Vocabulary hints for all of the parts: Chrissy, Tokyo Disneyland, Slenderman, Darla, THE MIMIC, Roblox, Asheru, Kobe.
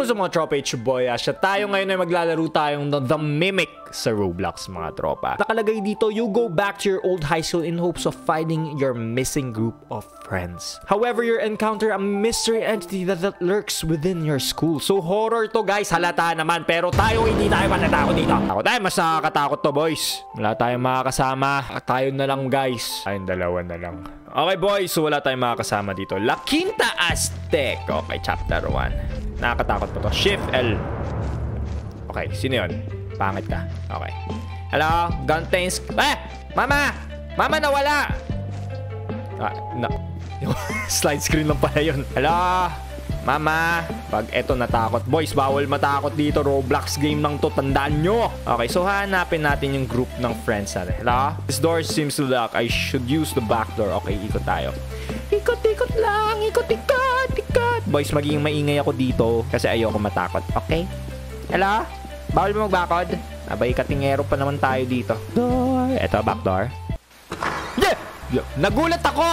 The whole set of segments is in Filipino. Kamusta mga tropa, it's your boy Ash. At tayo ngayon ay maglalaro tayong The Mimic sa Roblox mga tropa. Nakalagay dito, you go back to your old high school in hopes of finding your missing group of friends. However, you encounter a mystery entity that lurks within your school. So horror to guys, halata naman. Pero tayo hindi tayo matatakot dito. Takot tayo, mas nakakatakot to boys. Wala tayong makakasama. Tayo na lang guys. Tayong dalawa na lang. Okay boys, so wala tayong makakasama dito. La Quinta Aztec. Okay, chapter 1. Nakakatakot pa to. Shift L. Okay, sino yun? Pangit ka. Okay. Hello? Guntains. Eh! Mama! Mama, nawala! Ah, no. Slide screen lang pala yun. Hello? Mama? Pag eto natakot. Boys, bawal matakot dito. Roblox game lang to. Tandaan nyo. Okay, so hanapin natin yung group ng friends natin. Hello? This door seems to lock. I should use the back door. Okay, ikot tayo. Ikot-ikot lang. Ikot-ikot-ikot. Boys, magiging maingay ako dito kasi ayoko matakot. Okay? Hello? Bawal mo magbakod? Abay, katingero pa naman tayo dito. Door. Eto, back door. Yeah! Nagulat ako!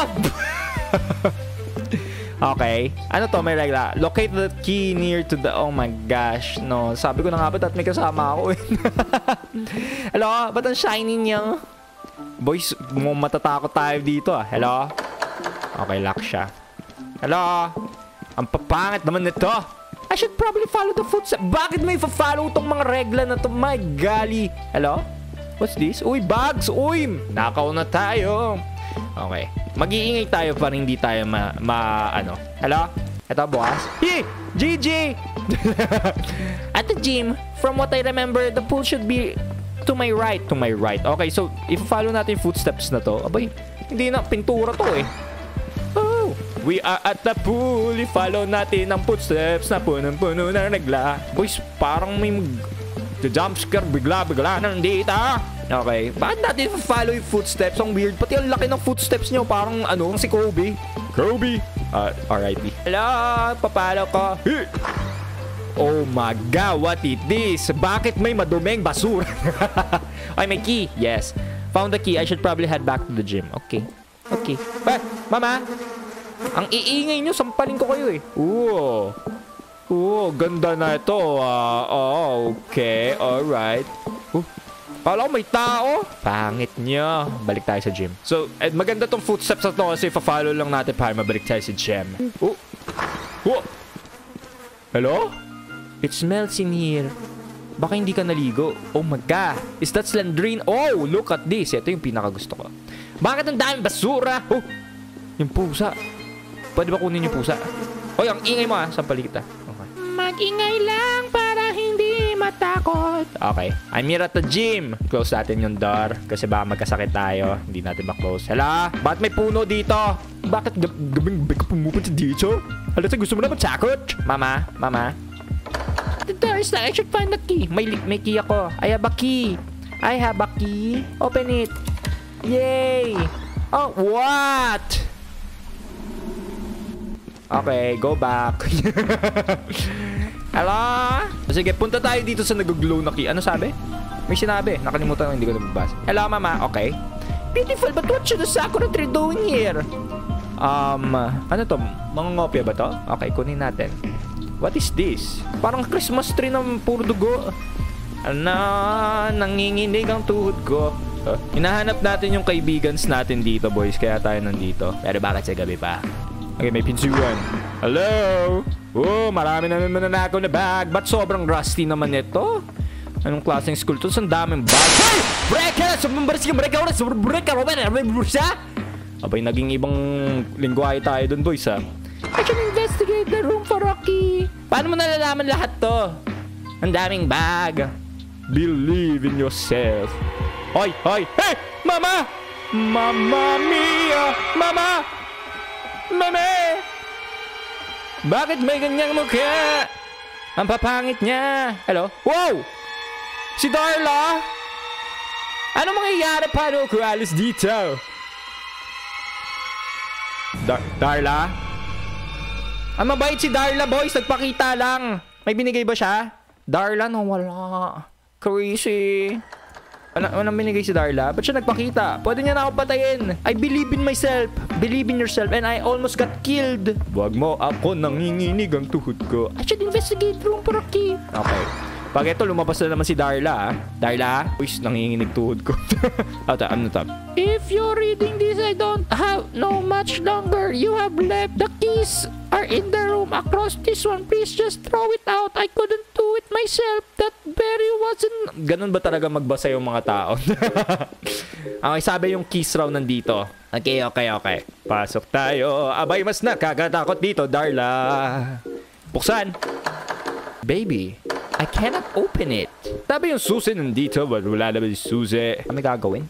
Okay. Ano to? May regla. Locate the key near to the... Oh my gosh. No. Sabi ko na nga ba, may kasama ako. Hello? Ba't ang shiny niya? Boys, matatakot tayo dito ah. Hello? Okay, lock siya. Hello? Ang papangit naman nito. I should probably follow the footsteps. Bakit may fa-follow tong mga regla na to? My golly. Hello? What's this? Uy, bugs! Uy! Nakaw na tayo. Okay. Mag-iingay tayo para hindi tayo ma-ano. Hello? Eto, bukas. Hey! GG! At the gym, from what I remember, the pool should be to my right. To my right. Okay, so, i-follow natin footsteps na to. Abay, hindi na. Pintura to eh. We are at the pool. I-follow natin ang footsteps na punong-puno na regla. Boys, parang may jumpscare bigla-bigla na nandito. Okay. Bakit natin follow yung footsteps? Ang weird. Pati ang laki ng footsteps niyo. Parang ano, si Kobe. Kobe. R.I.P. Hello. Papalo ko. Oh my God. What is this? Bakit may madumeng basura? Ay, may key. Yes. Found the key. I should probably head back to the gym. Okay. Okay. But, mama. Ang iingay nyo, sampalin ko kayo eh. Oo. Oo, ganda na ito. Okay, alright. Kala ko may tao. Pangit nyo. Balik tayo sa gym. So, maganda tong footsteps na ito kasi fa-follow lang natin para mabalik tayo sa gym. Oh. Oh. Hello? It smells in here. Baka hindi ka naligo. Oh my God. Is that Slenderman? Oh, look at this. Ito yung pinakagusto ko. Bakit ang daming basura? Oh. Yung pusa. Pwede ba kunin yung pusa? Oy, ang ingay mo ah. Sampalin kita. Okay. Mag-ingay lang para hindi matakot. Okay. I'm here at the gym. Close natin yung door. Kasi baka magkasakit tayo. Hindi natin ma-close. Hala? Bakit may puno dito? Bakit gabing-gabing pumupunta dito? Halata, gusto mo na matakot? Mama? Mama? The door is locked. I should find the key. May key ako. I have a key. I have a key. Open it. Yay! Oh, what? Okay, go back. Hello? Sige, punta tayo dito sa nag-glow na key. Ano sabi? May sinabi. Nakalimutan ko, hindi ko nababasa. Hello, mama. Okay. Beautiful, but what should the Sakura tree doing here? Ano to? Mangongopia ba to? Okay, kunin natin. What is this? Parang Christmas tree ng puro dugo. Ano? Nanginginig ang tuhod ko. Hinahanap natin yung kaibigans natin dito, boys. Kaya tayo nandito. Pero bakit sa gabi pa? Okay, may pinsuan. Hello? Oh, marami na naman nanakaw na bag. Ba't sobrang rusty naman ito? Anong klaseng school to? Saan daming bag? Hey! Breka! Abay, naging ibang lingwahe tayo dun, boys, ha? I can investigate the room for Rocky. Paano mo nalalaman lahat to? Ang daming bag. Believe in yourself. Hoy! Hoy! Hey! Mama! Mama mia! Mama! Mame! Bakit may ganyang mukha? Ang papangit niya. Hello? Wow! Si Darla? Ano mangyayari pa no kung alis dito? Darla? Ang mabait si Darla, boys. Nagpakita lang. May binigay ba siya? Darla, nawala. Chrissy. Anong binigay si Darla? Ba't siya nagpakita? Pwede niya na ako patayin. I believe in myself. Believe in yourself. And I almost got killed. Wag mo ako nanginginig ang tuhod ko. I should investigate room for a key. Okay. Pag ito, lumabas na naman si Darla. Darla? Uys, nanginginig tuhod ko. Ano tab? If you're reading this, I don't have no much longer. You have left. The keys are in the room across this one. Please just throw it out. I couldn't do it myself. That very wasn't... Ganun ba talaga magbasa yung mga tao? Okay, sabi yung keys raw nandito. Okay, okay, okay. Pasok tayo. Abay, mas nakakatakot dito, Darla. Buksan. Baby. I cannot open it. Sabi yung susi nandito, but wala naman yung susi. Ano gagawin?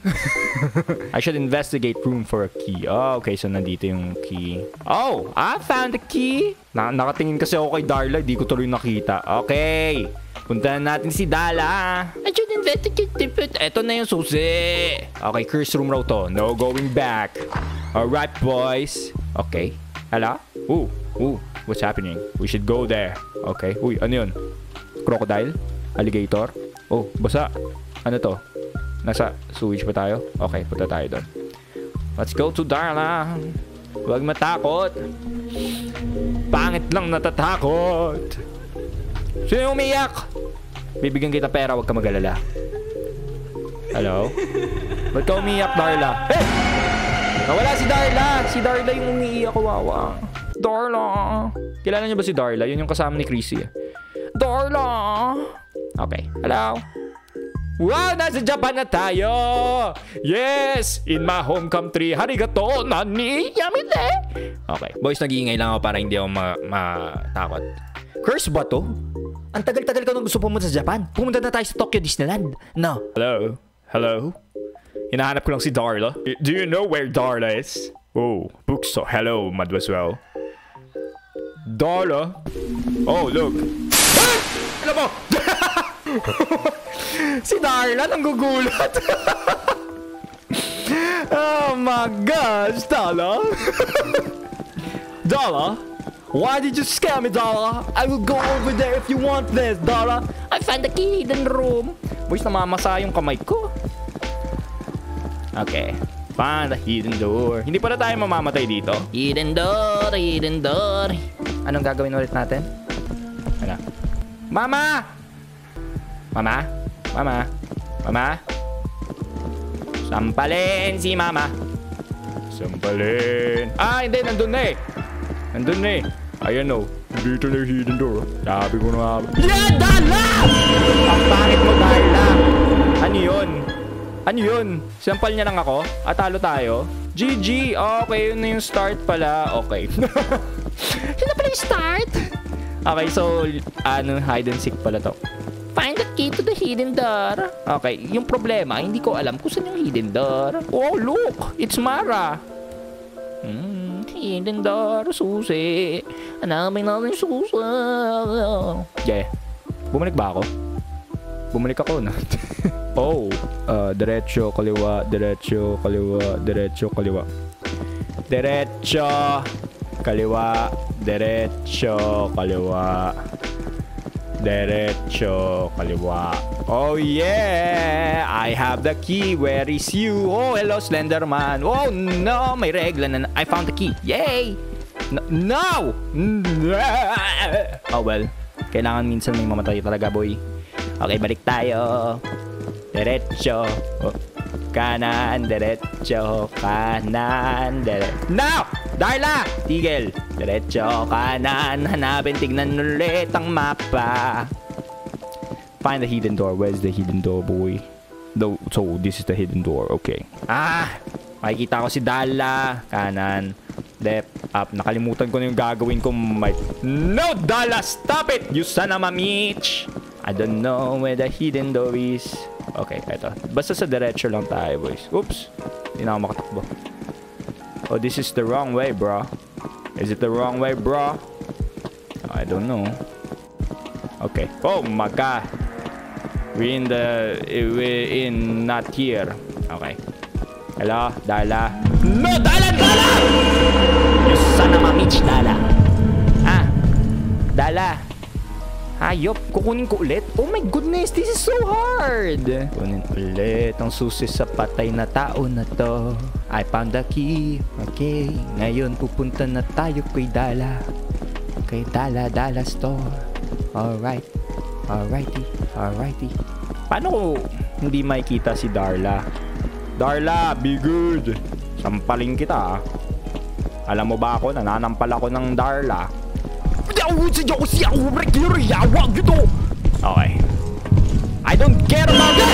I should investigate room for a key. Oh, okay. So, nandito yung key. Oh, I found the key. Nakatingin kasi ako kay Darla. Di ko tuloy nakita. Okay. Punta na natin si Darla. I should investigate it. Eto na yung susi. Okay, curse room raw to. No going back. Alright, boys. Okay. Hala? Ooh, ooh. What's happening? We should go there. Okay. Uy, ano yun? Crocodile? Alligator? Oh, basa. Ano to? Nasa sewage pa tayo? Okay, punta tayo doon. Let's go to Darla. Huwag matakot. Pangit lang natatakot. Sino umiyak? Bibigyan kita pera, huwag ka magalala. Hello? Ba't ka umiyak, Darla? Eh! Nawala si Darla! Si Darla yung umiiyak, kawawa. Darla! Kilala niyo ba si Darla? Yun yung kasama ni Chrissy. Darla! Okay, hello? Wow, nasa Japan na tayo! Yes! In my home country, harigato, nani, yamite! Okay, boys, nag-iingay lang ako para hindi ako matakot. Curse ba to? Ang tagal-tagal ka nung gusto pumunta sa Japan. Pumunta na tayo sa Tokyo Disneyland. No. Hello? Hello? Hinahanap ko lang si Darla. Do you know where Darla is? Oh, bookstore. Hello, mademoiselle. Darla? Oh, look. Ano mo? Si Darla nanggugulat. Oh my gosh, Darla. Darla, why did you scare me, Darla? I will go over there if you want this, Darla. I found the key hidden room. Boys, namamasa yung kamay ko. Okay. Find the hidden door. Hindi pala tayo mamamatay dito. Hidden door, hidden door. Anong gagawin ulit natin? Ano? Mama! Mama? Mama? Mama? Sampalin si Mama! Sampalin! Ah, hindi! Nandun na eh! Nandun na eh! Ayan o! Dito na yung hidden door. Sabi ko na nga. Yeah! Darla! Ang pangit mo, Darla! Ano yun? Ano yun? Sampal niya lang ako? At talo tayo? GG! Okay, yun na yung start pala. Okay. Yun na pala yung start? Okay, so, hide and seek pala to. Find the key to the hidden door. Okay, yung problema, hindi ko alam kung saan yung hidden door. Oh, look! It's Mara! Hidden door, susi. Anamay natin susi. Yeah. Bumalik ba ako? Bumalik ako na. Oh, derecho, kaliwa, derecho, kaliwa, derecho, kaliwa. Derecho, kaliwa. Derecho, kaliwa. Derecho, kaliwa. Oh yeah! I have the key. Where is you? Oh, hello, Slenderman. Oh no, may regla na. I found the key. Yay! No! Oh well. Kailangan minsan may mamatay talaga, boy. Okay, balik tayo. Derecho. Kanan, derecho. Kanan, derecho. No! Darla! Tigil! Diretso, kanan, hanapin, tignan ulit ang mapa. Find the hidden door. Where's the hidden door, boy? No, so, this is the hidden door. Okay. Ah! Makikita ko si Darla. Kanan. Left. Up. Nakalimutan ko na yung gagawin ko. No, Darla! Stop it! You son of a bitch! I don't know where the hidden door is. Okay, eto. Basta sa diretso lang tayo, boys. Oops! Hindi na ako makatakbo. Oh, this is the wrong way, bro. Is it the wrong way, bro? I don't know. Okay. Oh my god. We're in not here. Okay. Hello, Darla. No, Darla, Darla! You son of a bitch, Darla. Ah, Darla. Hayop, kukunin ko ulit. Oh my goodness, this is so hard. Kunin ulit ang susi sa patay na tao na to. I found the key. Okay, ngayon pupunta na tayo kay Darla. Kay Darla, Darla store. Alright, alrighty, alrighty. Paano hindi makikita si Darla? Darla, be good. Sampaling kita. Alam mo ba ako, nananampal ako ng Darla. Okay. I don't care about that.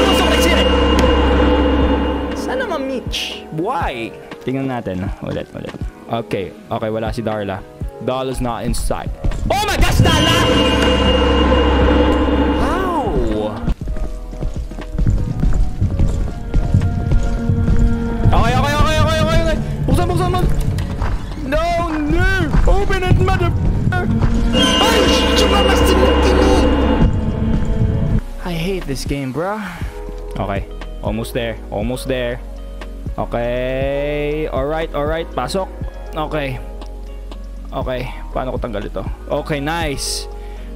Sana ma-mitch. Why? Tingnan natin. Ulit, ulit. Okay. Okay, wala si Darla. Darla's not inside. Oh my gosh, Darla! How? Okay, okay, okay, okay, okay, okay. Buksan, buksan, buksan. No, no. Open it, mother... I hate this game, bro. Okay, almost there, almost there. Okay, alright, alright, pasok. Okay. Okay, paano ko tanggal ito? Okay, nice.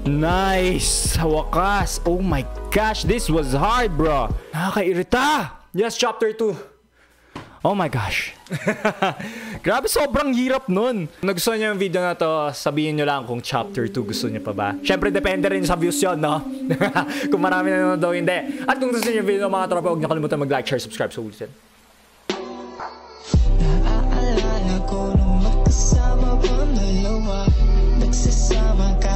Nice, wakas. Oh my gosh, this was hard, bro. Nakakairita. Yes, chapter 2. Oh my gosh. Grabe, sobrang hirap nun. Kung nagustuhan nyo yung video na to, sabihin nyo lang kung chapter 2 gusto nyo pa ba. Siyempre, depende rin sa views yun, no? Kung marami na daw hindi. At kung gusto nyo yung video mga tropa, huwag nyo kalimutan mag-like, share, subscribe. So, ulit yan.